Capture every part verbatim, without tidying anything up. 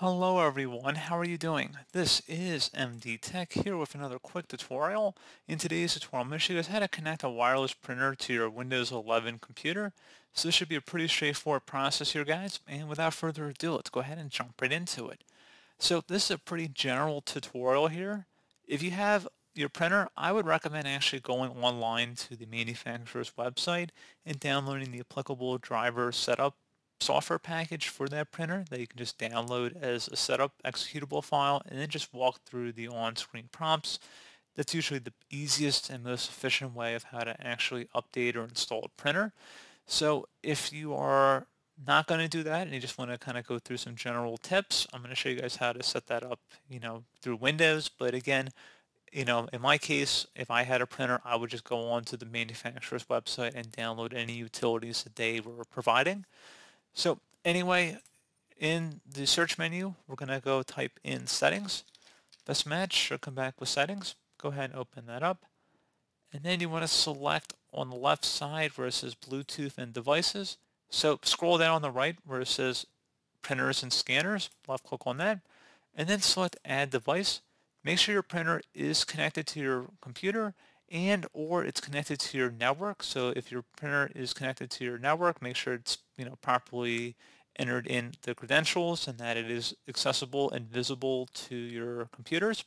Hello everyone, how are you doing? This is M D Tech here with another quick tutorial. In today's tutorial, I'm going to show you guys how to connect a wireless printer to your Windows eleven computer. So this should be a pretty straightforward process here, guys, and without further ado, let's go ahead and jump right into it. So this is a pretty general tutorial here. If you have your printer, I would recommend actually going online to the manufacturer's website and downloading the applicable driver setup software package for that printer that you can just download as a setup executable file and then just walk through the on-screen prompts. That's usually the easiest and most efficient way of how to actually update or install a printer. So if you are not going to do that and you just want to kind of go through some general tips, I'm going to show you guys how to set that up, you know, through Windows. But again, you know, in my case, if I had a printer, I would just go on to the manufacturer's website and download any utilities that they were providing. So anyway, in the search menu, we're going to go type in settings. Best match should come back with settings. Go ahead and open that up. And then you want to select on the left side where it says Bluetooth and devices. So scroll down on the right where it says printers and scanners. Left click on that. And then select add device. Make sure your printer is connected to your computer and or it's connected to your network. So if your printer is connected to your network, make sure it's you know properly entered in the credentials and that it is accessible and visible to your computers.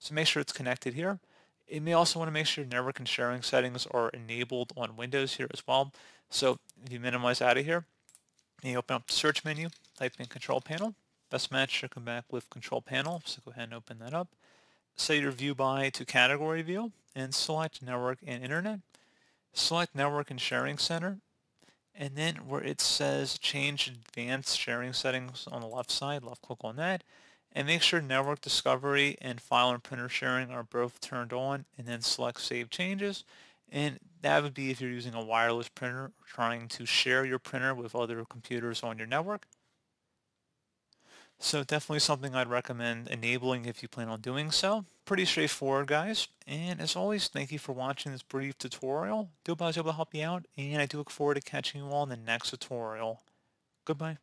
So make sure it's connected here. You may also want to make sure your network and sharing settings are enabled on Windows here as well. So if you minimize out of here, you open up the search menu, type in control panel. Best match should come back with control panel. So go ahead and open that up. Set your view by to category view and select network and internet. Select network and sharing center. And then where it says change advanced sharing settings on the left side, left click on that. And make sure network discovery and file and printer sharing are both turned on, and then select save changes. And that would be if you're using a wireless printer or trying to share your printer with other computers on your network. So definitely something I'd recommend enabling if you plan on doing so. Pretty straightforward, guys. And as always, thank you for watching this brief tutorial. I do hope I was able to help you out, and I do look forward to catching you all in the next tutorial. Goodbye.